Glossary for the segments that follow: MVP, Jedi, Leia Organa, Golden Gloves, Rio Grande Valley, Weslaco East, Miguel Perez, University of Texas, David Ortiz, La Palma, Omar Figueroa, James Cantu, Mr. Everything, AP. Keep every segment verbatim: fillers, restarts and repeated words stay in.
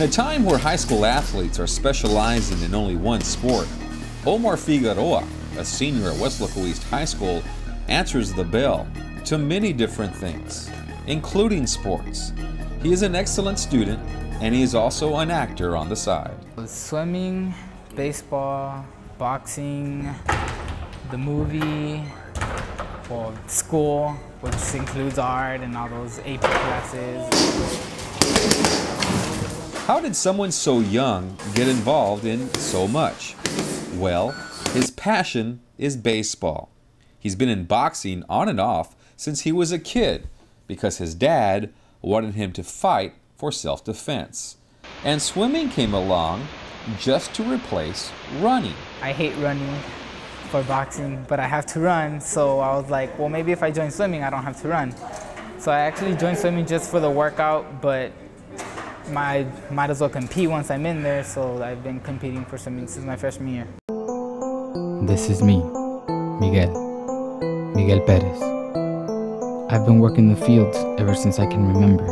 In a time where high school athletes are specializing in only one sport, Omar Figueroa, a senior at Weslaco East High School, answers the bell to many different things, including sports. He is an excellent student, and he is also an actor on the side. Swimming, baseball, boxing, the movie, well, school, which includes art and all those A P classes. How did someone so young get involved in so much? Well, his passion is baseball. He's been in boxing on and off since he was a kid because his dad wanted him to fight for self-defense. And swimming came along just to replace running. I hate running for boxing, but I have to run, so I was like, well, maybe if I join swimming, I don't have to run. So I actually joined swimming just for the workout, but I might as well compete once I'm in there, so I've been competing for swimming since my freshman year. This is me, Miguel, Miguel Perez. I've been working the fields ever since I can remember.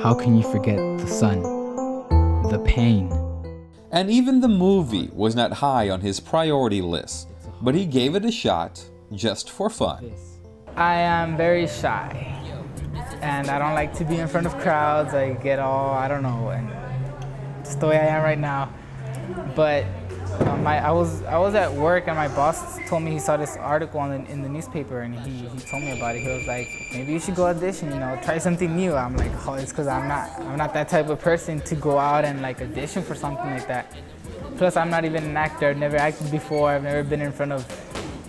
How can you forget the sun, the pain? And even the movie was not high on his priority list, but he gave it a shot just for fun. I am very shy, and I don't like to be in front of crowds. I get all, I don't know, and just the way I am right now. But um, my, I was I was at work, and my boss told me he saw this article on the, in the newspaper, and he, he told me about it. He was like, maybe you should go audition, you know, try something new. I'm like, oh, it's because I'm not I'm not that type of person to go out and like audition for something like that. Plus, I'm not even an actor. I've never acted before. I've never been in front of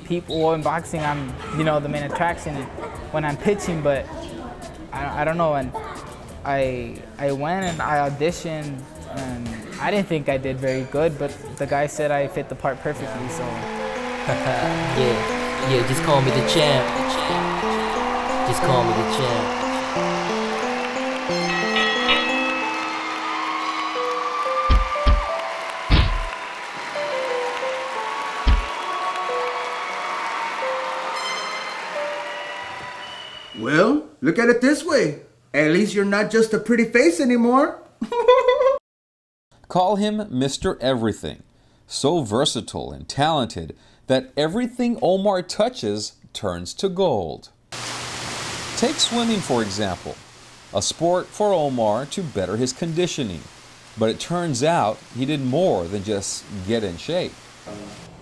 people. In boxing, I'm you know the main attraction when I'm pitching, but I, I don't know. And I I went and I auditioned, and I didn't think I did very good, but the guy said I fit the part perfectly, so. yeah, yeah, just call me the champ. Just call me the champ. Well, look at it this way. At least you're not just a pretty face anymore. Call him Mister Everything, so versatile and talented that everything Omar touches turns to gold. Take swimming, for example, a sport for Omar to better his conditioning. But it turns out he did more than just get in shape.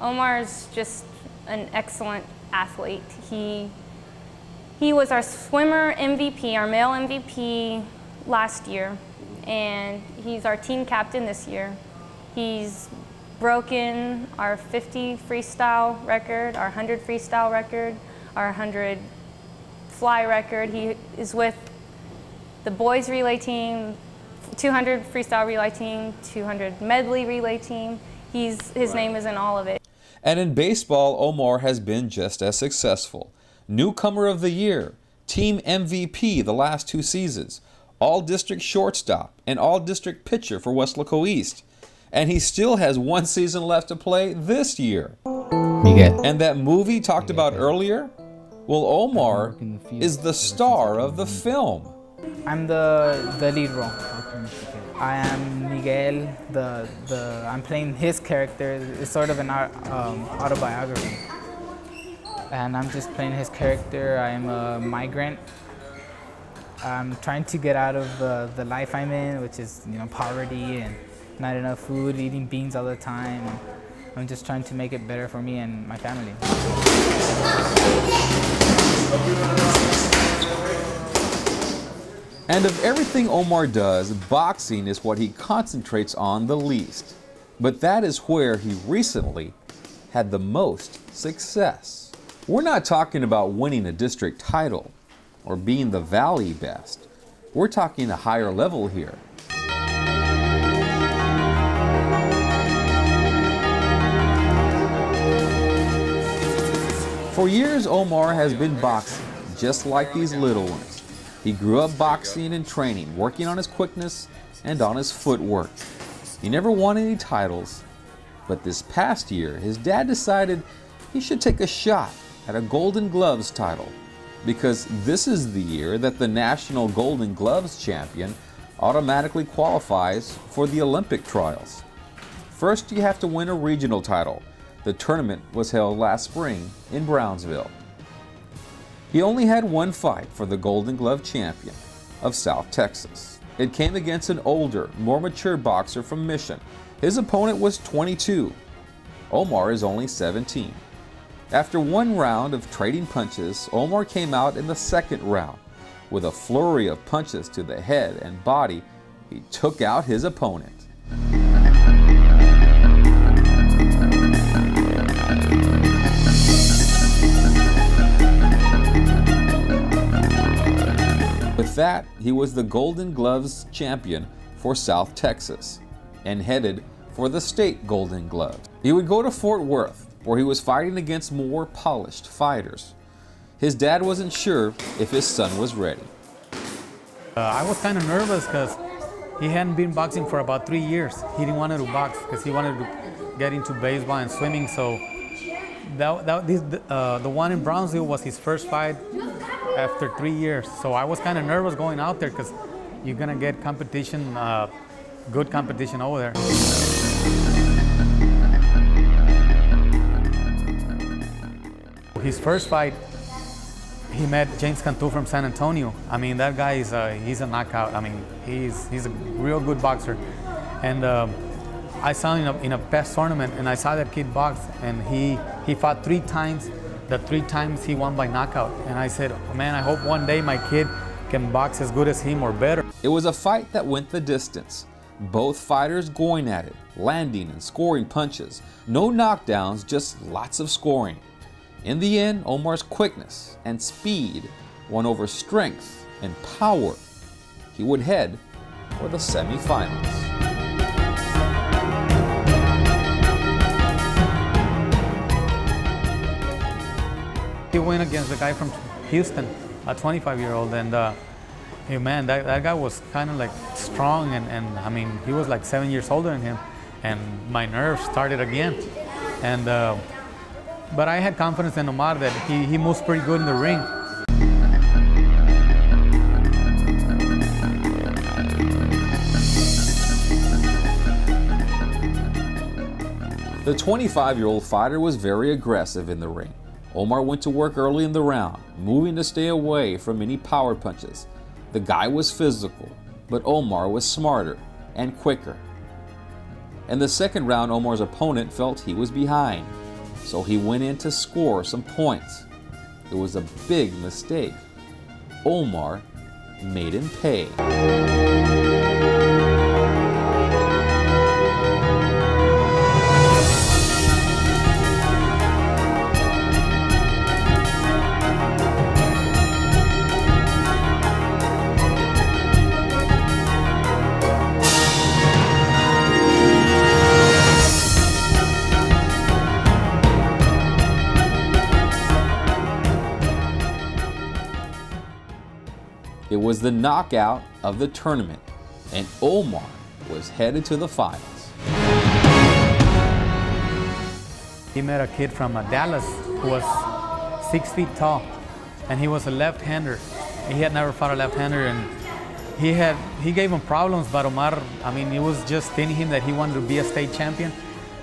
Omar's just an excellent athlete. He, he was our swimmer M V P, our male M V P last year. And he's our team captain this year. He's broken our fifty freestyle record, our one hundred freestyle record, our one hundred fly record. He is with the boys relay team, two hundred freestyle relay team, two hundred medley relay team. He's, his wow. name is in all of it. And in baseball, Omar has been just as successful. Newcomer of the year, team M V P the last two seasons, all-district shortstop and all-district pitcher for Weslaco East. And he still has one season left to play this year. Miguel. And that movie talked Miguel. about earlier? Well, Omar is the star of the film. I'm the, the lead role. I am Miguel. The, the, I'm playing his character. It's sort of an um, autobiography. And I'm just playing his character. I am a migrant. I'm trying to get out of uh, the life I'm in, which is you know poverty and not enough food, eating beans all the time. I'm just trying to make it better for me and my family. And of everything Omar does, boxing is what he concentrates on the least. But that is where he recently had the most success. We're not talking about winning a district title or being the Valley best. We're talking a higher level here. For years, Omar has been boxing, just like these little ones. He grew up boxing and training, working on his quickness and on his footwork. He never won any titles, but this past year, his dad decided he should take a shot at a Golden Gloves title, because this is the year that the national Golden Gloves champion automatically qualifies for the Olympic trials. First, you have to win a regional title. The tournament was held last spring in Brownsville. He only had one fight for the Golden Glove champion of South Texas. It came against an older, more mature boxer from Mission. His opponent was twenty-two. Omar is only seventeen. After one round of trading punches, Omar came out in the second round. With a flurry of punches to the head and body, he took out his opponent. With that, he was the Golden Gloves champion for South Texas and headed for the state Golden Glove. He would go to Fort Worth, where he was fighting against more polished fighters. His dad wasn't sure if his son was ready. Uh, I was kind of nervous because he hadn't been boxing for about three years. He didn't want to box because he wanted to get into baseball and swimming. So that, that, this, uh, the one in Brownsville was his first fight after three years. So I was kind of nervous going out there because you're going to get competition, uh, good competition over there. His first fight, he met James Cantu from San Antonio. I mean, that guy is a, he's a knockout. I mean, he's, he's a real good boxer. And um, I saw him in a, in a past tournament, and I saw that kid box, and he, he fought three times. The three times he won by knockout. And I said, oh, man, I hope one day my kid can box as good as him or better. It was a fight that went the distance. Both fighters going at it, landing and scoring punches. No knockdowns, just lots of scoring. In the end, Omar's quickness and speed won over strength and power. He would head for the semifinals. He went against a guy from Houston, a twenty-five-year-old, and uh, hey, man, that, that guy was kind of like strong, and, and I mean, he was like seven years older than him, and my nerves started again. And. Uh, But I had confidence in Omar that he, he moves pretty good in the ring. The twenty-five-year-old fighter was very aggressive in the ring. Omar went to work early in the round, moving to stay away from any power punches. The guy was physical, but Omar was smarter and quicker. In the second round, Omar's opponent felt he was behind. So he went in to score some points. It was a big mistake. Omar made him pay. It was the knockout of the tournament, and Omar was headed to the finals. He met a kid from Dallas who was six feet tall, and he was a left-hander. He had never fought a left-hander, and he had he gave him problems, but Omar, I mean, it was just in him that he wanted to be a state champion.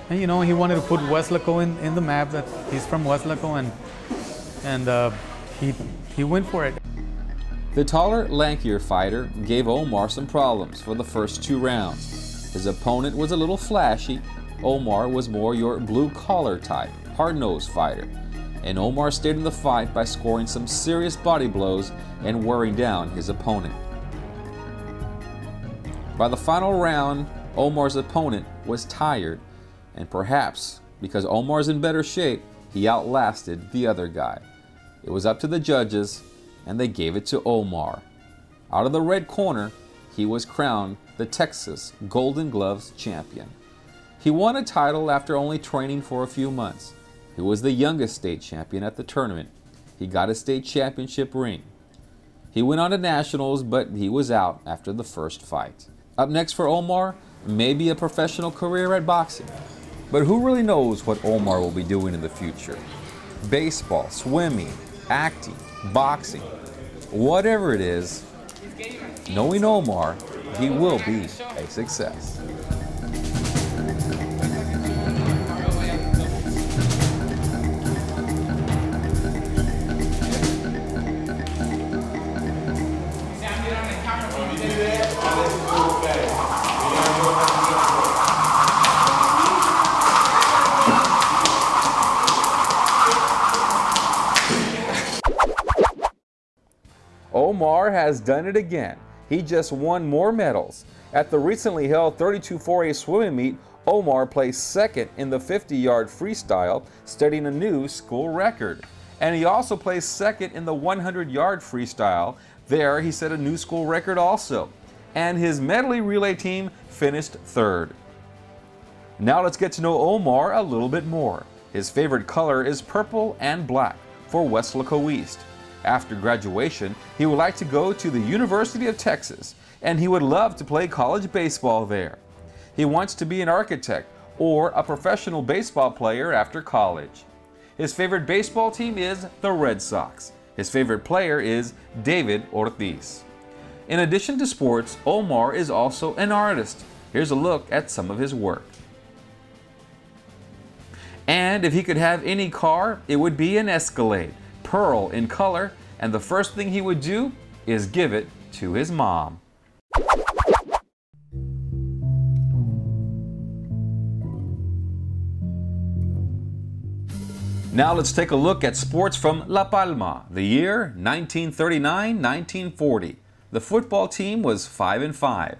And, you know, he wanted to put Weslaco in, in the map, that he's from Weslaco, and, and uh, he, he went for it. The taller, lankier fighter gave Omar some problems for the first two rounds. His opponent was a little flashy. Omar was more your blue-collar type, hard-nosed fighter. And Omar stayed in the fight by scoring some serious body blows and wearing down his opponent. By the final round, Omar's opponent was tired, and perhaps because Omar's in better shape, he outlasted the other guy. It was up to the judges, and they gave it to Omar. Out of the red corner, he was crowned the Texas Golden Gloves champion. He won a title after only training for a few months. He was the youngest state champion at the tournament. He got a state championship ring. He went on to nationals, but he was out after the first fight. Up next for Omar, maybe a professional career at boxing. But who really knows what Omar will be doing in the future? Baseball, swimming, acting, boxing, whatever it is, knowing Omar, he will be a success. Omar has done it again. He just won more medals. At the recently held thirty-two four A swimming meet, Omar placed second in the fifty yard freestyle, setting a new school record. And he also placed second in the hundred yard freestyle. There, he set a new school record also. And his medley relay team finished third. Now let's get to know Omar a little bit more. His favorite color is purple and black for Weslaco East. After graduation, he would like to go to the University of Texas, and he would love to play college baseball there. He wants to be an architect or a professional baseball player after college. His favorite baseball team is the Red Sox. His favorite player is David Ortiz. In addition to sports, Omar is also an artist. Here's a look at some of his work. And if he could have any car, it would be an Escalade, pearl in color, and the first thing he would do is give it to his mom. Now let's take a look at sports from La Palma. The year nineteen thirty-nine nineteen forty. The football team was five and five.